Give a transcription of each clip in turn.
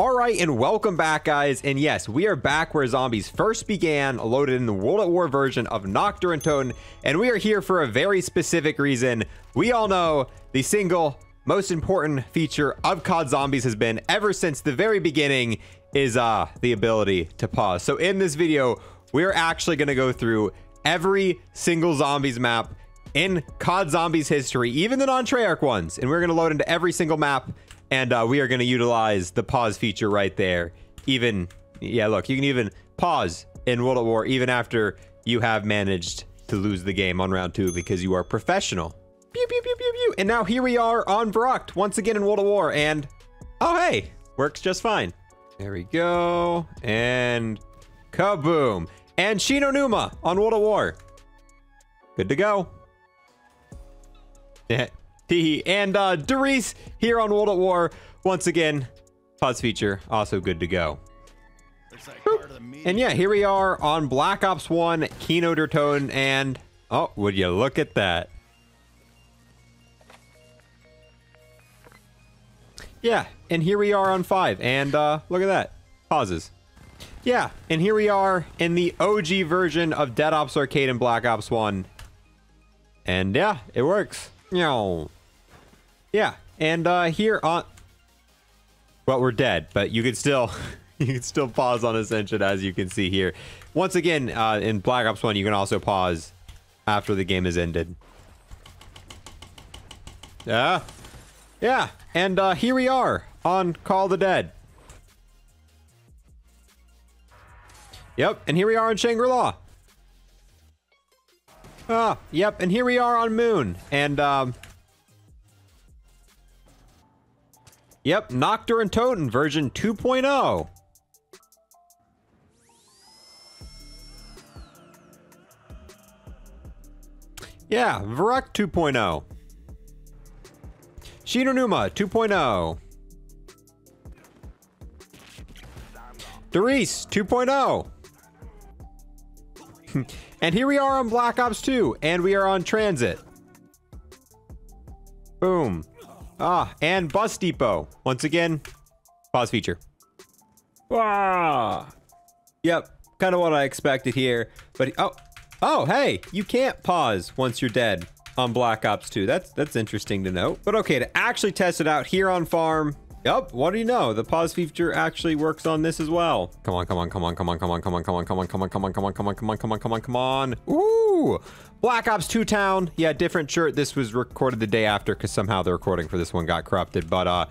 All right, and welcome back, guys. And yes, we are back where zombies first began, loaded in the World at War version of Nacht der Untoten, and we are here for a very specific reason. We all know the single most important feature of COD Zombies has been, ever since the very beginning, is the ability to pause. So in this video, we're actually going to go through every single zombies map in COD Zombies history, even the non-Treyarch ones, and we're going to load into every single map. And we are going to utilize the pause feature right there. Even, yeah, look, you can even pause in World at War even after you have managed to lose the game on round 2 because you are professional. Pew, pew, pew, pew, pew. And now here we are on Varek once again in World at War. And, oh, hey, works just fine. There we go. And kaboom. And Shi No Numa on World at War. Good to go. Yeah. And Der Riese here on World at War once again, pause feature also good to go. And yeah, here we are on Black Ops 1 Kino Der Tone, and oh, would you look at that. Yeah, and here we are on 5, and look at that, pauses. Yeah, and here we are in the OG version of Dead Ops Arcade and Black Ops 1, and yeah, it works. No. Yeah, and here on, well, we're dead, but you can still pause on Ascension, as you can see here. Once again, in Black Ops 1, you can also pause after the game is ended. Yeah, yeah, and here we are on Call of the Dead. Yep, and here we are in Shangri-La. Ah, yep, and here we are on Moon, and yep, Nacht der Untoten version 2.0. Yeah, Varek 2.0. Shi No Numa 2.0. Der Riese 2.0. And here we are on Black Ops 2, and we are on Transit. Boom. Ah, and Bus Depot. Once again, pause feature. Wow. Yep, kind of what I expected here. But, oh, hey, you can't pause once you're dead on Black Ops 2. That's interesting to know. But okay, to actually test it out here on Farm, yep, what do you know? The pause feature actually works on this as well. Come on, come on, come on, come on, come on, come on, come on, come on, come on, come on, come on, come on, come on, come on, come on, come on. Ooh, Black Ops 2 Town. Yeah, different shirt. This was recorded the day after because somehow the recording for this one got corrupted. But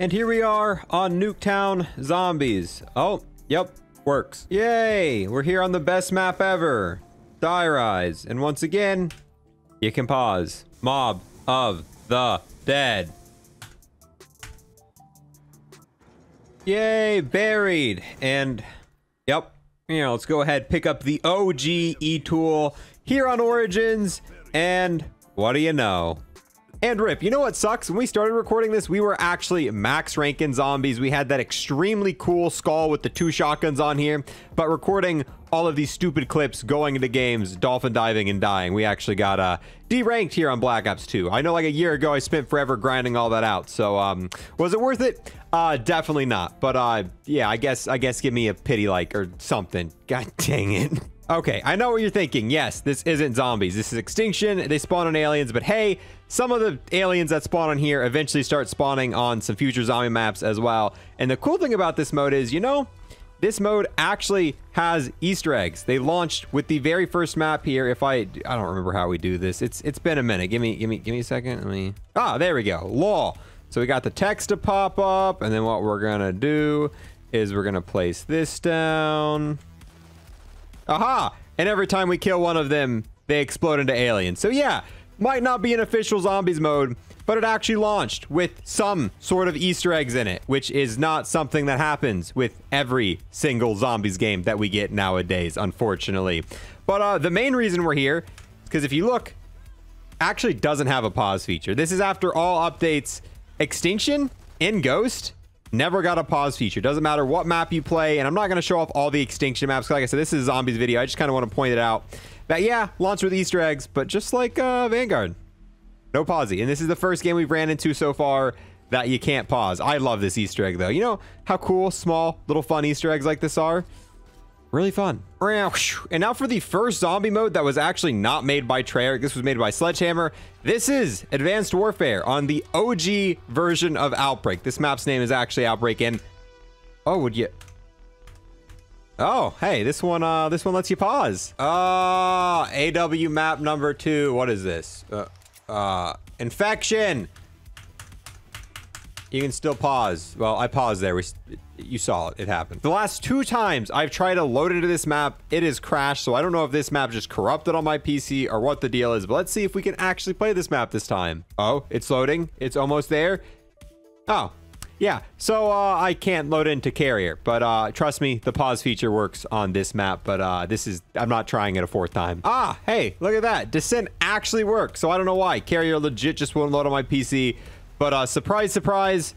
and here we are on Nuketown Zombies. Oh, yep, works. Yay, we're here on the best map ever, Die Rise. And once again, you can pause Mob of the Dead. Yay, buried. And yep, you know, let's go ahead, pick up the OG E-Tool here on Origins, and what do you know? And rip, you know what sucks? When we started recording this, we were actually max rank in zombies. We had that extremely cool skull with the 2 shotguns on here, but recording all of these stupid clips going into games, dolphin diving and dying, we actually got deranked here on Black Ops 2. I know, like a year ago, I spent forever grinding all that out. So was it worth it? Definitely not. But yeah, I guess give me a pity like or something. God dang it. Okay, I know what you're thinking. Yes, this isn't zombies. This is Extinction. They spawn on aliens, but hey, some of the aliens that spawn on here eventually start spawning on some future zombie maps as well. And the cool thing about this mode is, you know, this mode actually has Easter eggs. They launched with the very first map here. If I don't remember how we do this. It's been a minute. Give me a second. Let me. Ah, there we go. Lol. So we got the text to pop up, and then what we're gonna do is we're gonna place this down. Aha! And every time we kill one of them, they explode into aliens. So yeah, might not be an official zombies mode, but it actually launched with some sort of Easter eggs in it, which is not something that happens with every single zombies game that we get nowadays, unfortunately. But the main reason we're here is because if you look, actually doesn't have a pause feature. This is after all updates. Extinction in Ghost never got a pause feature. Doesn't matter what map you play, and I'm not going to show off all the Extinction maps. Like I said, this is a zombies video. I just kind of want to point it out. That, yeah, launched with Easter eggs, but just like Vanguard, no pausey. And this is the first game we've ran into so far that you can't pause. I love this Easter egg, though. You know how cool, small, little fun Easter eggs like this are? Really fun. And now for the first zombie mode that was actually not made by Treyarch. This was made by Sledgehammer. This is Advanced Warfare on the OG version of Outbreak. This map's name is actually Outbreak, and... oh, would you... oh, hey, this one lets you pause. AW map number 2. What is this? Infection! You can still pause. Well, I paused there. You saw it. It happened. The last 2 times I've tried to load into this map, it has crashed. So I don't know if this map just corrupted on my PC or what the deal is. But let's see if we can actually play this map this time. Oh, it's loading. It's almost there. Oh, yeah. So I can't load into Carrier. But trust me, the pause feature works on this map. But this is... I'm not trying it a 4th time. Ah, hey, look at that. Descent actually works. So I don't know why. Carrier legit just won't load on my PC. But surprise, surprise,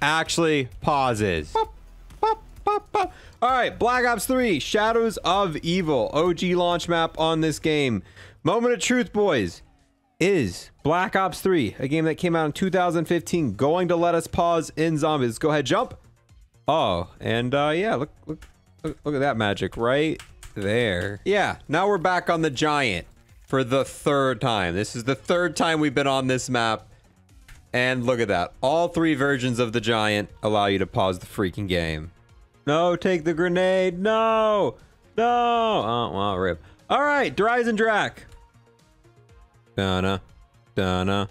actually pauses. Bop, bop, bop, bop. All right, Black Ops 3, Shadows of Evil, OG launch map on this game. Moment of truth, boys. Is Black Ops 3, a game that came out in 2015, going to let us pause in zombies? Let's go ahead, jump. Oh, and yeah, look at that magic right there. Yeah, now we're back on the Giant. For the 3rd time. This is the 3rd time we've been on this map. And look at that. All 3 versions of the Giant allow you to pause the freaking game. No, take the grenade. No. No. Oh, well, rip. All right. Der Riese and Drac. Donna. Donna.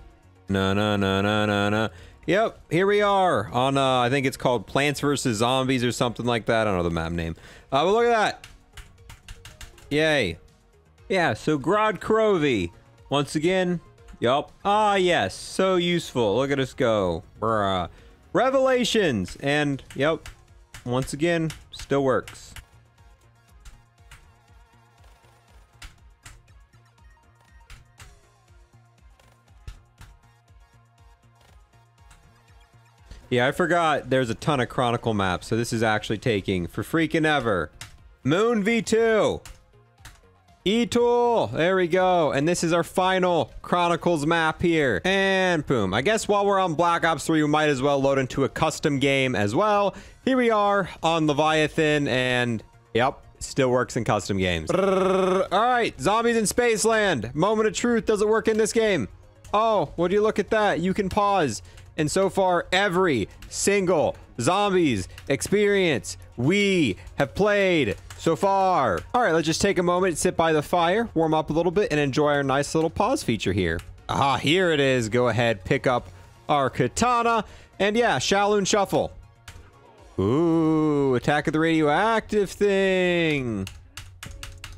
Na na na na na na. Yep. Here we are on, I think it's called Plants vs. Zombies or something like that. I don't know the map name. But look at that. Yay. Yeah, so Gorod Krovi, once again, yup. Ah, yes, so useful. Look at us go. Bruh. Revelations, and yep, once again, still works. Yeah, I forgot there's a ton of Chronicle maps, so this is actually taking for freaking ever. Moon V2. E-Tool, there we go. And this is our final Chronicles map here. And boom. I guess while we're on Black Ops 3, we might as well load into a custom game as well. Here we are on Leviathan, and yep, still works in custom games. All right, Zombies in Spaceland. Moment of truth doesn't work in this game. Oh, would you look at that? You can pause. And so far, every single Zombies experience we have played so far. All right, let's just take a moment, sit by the fire, warm up a little bit, and enjoy our nice little pause feature here. Ah, here it is. Go ahead, pick up our katana, and yeah, Shaloon Shuffle. Ooh, attack of the radioactive thing.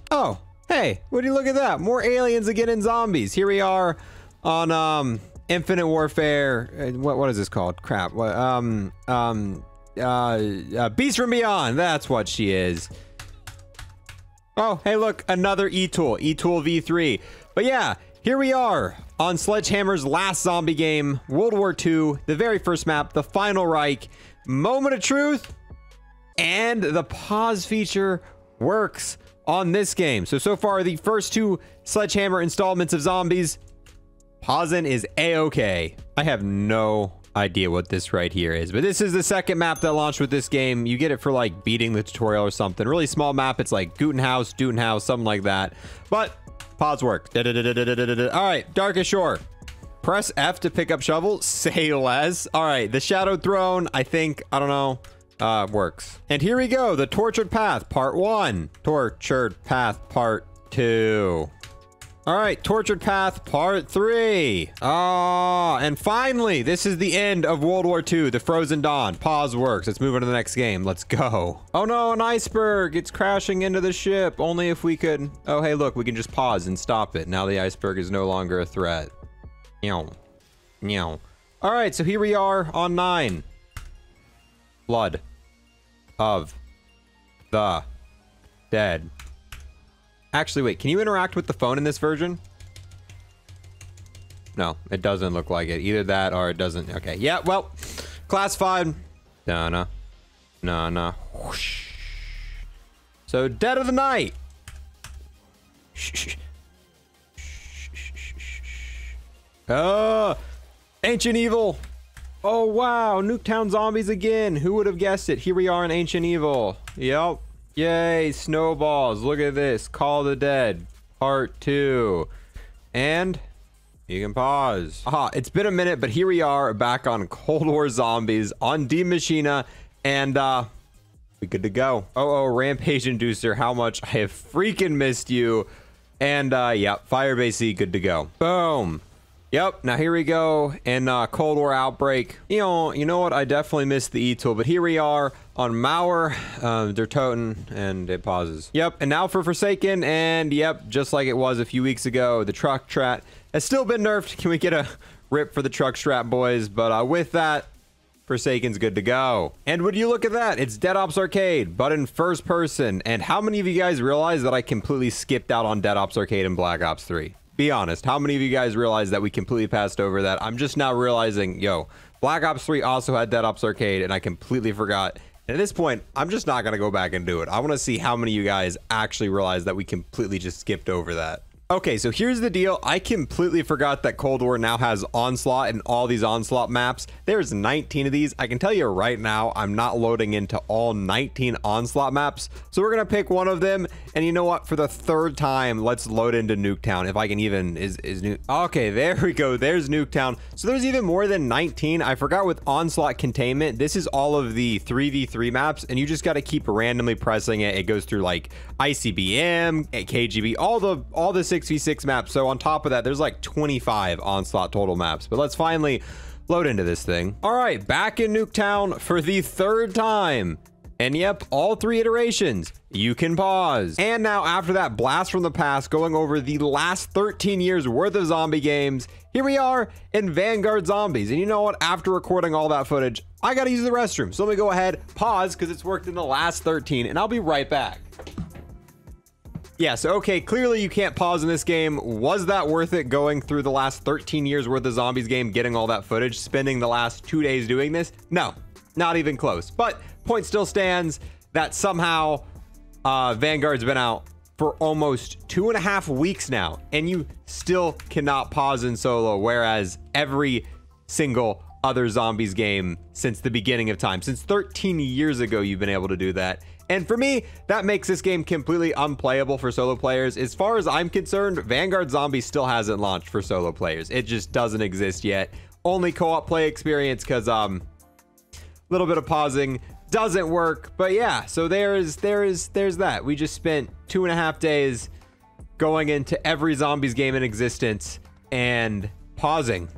Oh, hey, would you look at that? More aliens again and zombies. Here we are on Infinite Warfare. What is this called? Crap. What, Beast from Beyond. That's what she is. Oh, hey, look, another E-Tool, E-Tool V3. But yeah, here we are on Sledgehammer's last zombie game, World War II, the very first map, the Final Reich, moment of truth, and the pause feature works on this game. So far, the first 2 Sledgehammer installments of zombies, pausing is A-okay. I have no idea what this right here is, but this is the 2nd map that launched with this game. You get it for like beating the tutorial or something. Really small map. It's like Gutenhaus, Dutenhaus, something like that. But pause work. Da, da, da, da, da, da, da. All right, Darkest Shore. Press F to pick up shovel. Say less. All right, the Shadow Throne. I think, I don't know. Works. And here we go. The Tortured Path, Part 1. Tortured Path, Part 2. All right, Tortured Path, Part 3. Oh, and finally, this is the end of World War II, the Frozen Dawn. Pause works. Let's move on to the next game. Let's go. Oh no, an iceberg. It's crashing into the ship. Only if we could... oh, hey, look, we can just pause and stop it. Now the iceberg is no longer a threat. Meow. Meow. All right, so here we are on 9. Blood of the Dead. Actually, wait, can you interact with the phone in this version? No, it doesn't look like it. Either that or it doesn't. Okay, yeah, well, classified. No, no. No, no. Whoosh. So, Dead of the Night. Shh, shh, shh, shh, shh, shh, shh. Ancient Evil. Oh, wow. Nuketown Zombies again. Who would have guessed it? Here we are in Ancient Evil. Yep. Yay. Snowballs. Look at this. Call of the Dead. Part 2. And you can pause. Aha. It's been a minute, but here we are back on Cold War Zombies on D Machina. And, we good to go. Oh, Rampage Inducer. How much I have freaking missed you. And, yeah. Firebase E. Good to go. Boom. Yep, now here we go in Cold War Outbreak. You know what? I definitely missed the E-Tool, but here we are on Mauer, Der Toten, and it pauses. Yep, and now for Forsaken, and yep, just like it was a few weeks ago, the truck strat has still been nerfed. Can we get a rip for the truck strat, boys? But with that, Forsaken's good to go. And would you look at that? It's Dead Ops Arcade, but in first person. And how many of you guys realize that I completely skipped out on Dead Ops Arcade and Black Ops 3? Be honest, how many of you guys realize that we completely passed over that? I'm just now realizing, yo, Black Ops 3 also had Dead Ops Arcade, and I completely forgot. And at this point, I'm just not going to go back and do it. I want to see how many of you guys actually realize that we completely just skipped over that. Okay, so here's the deal. I completely forgot that Cold War now has Onslaught and all these Onslaught maps. There's 19 of these. I can tell you right now, I'm not loading into all 19 Onslaught maps. So we're going to pick one of them. And you know what? For the third time, let's load into Nuketown. If I can even... Okay, there we go. There's Nuketown. So there's even more than 19. I forgot with Onslaught Containment, this is all of the 3v3 maps. And you just got to keep randomly pressing it. It goes through like ICBM, KGB, all the 6v6 maps. So on top of that, there's like 25 Onslaught total maps. But let's finally load into this thing. All right, back in Nuketown for the third time. And yep, all three iterations, you can pause. And now after that blast from the past, going over the last 13 years worth of zombie games, here we are in Vanguard Zombies. And you know what? After recording all that footage, I got to use the restroom. So let me go ahead, pause, because it's worked in the last 13, and I'll be right back. Yeah, so okay, clearly you can't pause in this game. Was that worth it going through the last 13 years worth of zombies game, getting all that footage, spending the last 2 days doing this? No, not even close. But point still stands that somehow Vanguard's been out for almost 2.5 weeks now, and you still cannot pause in solo, whereas every single other zombies game since the beginning of time, since 13 years ago, you've been able to do that. And for me, that makes this game completely unplayable for solo players. As far as I'm concerned, Vanguard Zombies still hasn't launched for solo players. It just doesn't exist yet. Only co-op play experience, because a little bit of pausing doesn't work. But yeah, so there's that. We just spent 2.5 days going into every zombies game in existence and pausing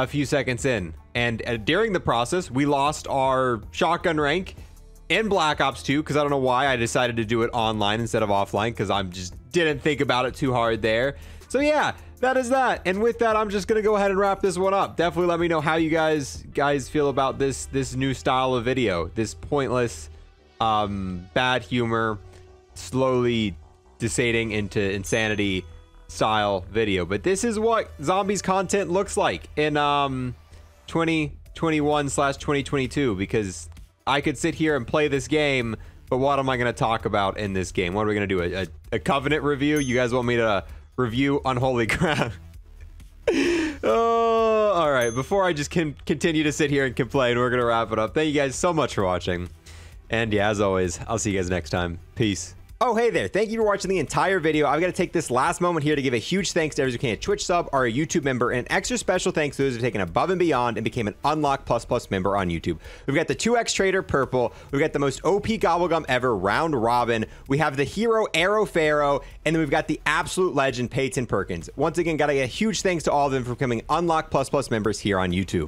a few seconds in. And during the process, we lost our shotgun rank in Black Ops 2, because I don't know why I decided to do it online instead of offline, because I just didn't think about it too hard there. So yeah, that is that. And with that, I'm just gonna go ahead and wrap this one up. Definitely let me know how you guys feel about this new style of video, this pointless bad humor slowly descending into insanity style video. But this is what zombies content looks like in 2021/2022, because I could sit here and play this game, but what am I going to talk about in this game? What are we going to do? A Covenant review? You guys want me to review Unholy Ground? Oh, all right. Before I just can continue to sit here and complain, we're going to wrap it up. Thank you guys so much for watching. And yeah, as always, I'll see you guys next time. Peace. Oh, hey there. Thank you for watching the entire video. I've got to take this last moment here to give a huge thanks to everyone who became a Twitch sub or a YouTube member, and extra special thanks to those who have taken above and beyond and became an Unlock ++ member on YouTube. We've got the 2X Trader Purple. We've got the most OP Gobblegum ever, Round Robin. We have the hero Arrow Pharaoh, and then we've got the absolute legend Peyton Perkins. Once again, got to get a huge thanks to all of them for becoming Unlock ++ members here on YouTube.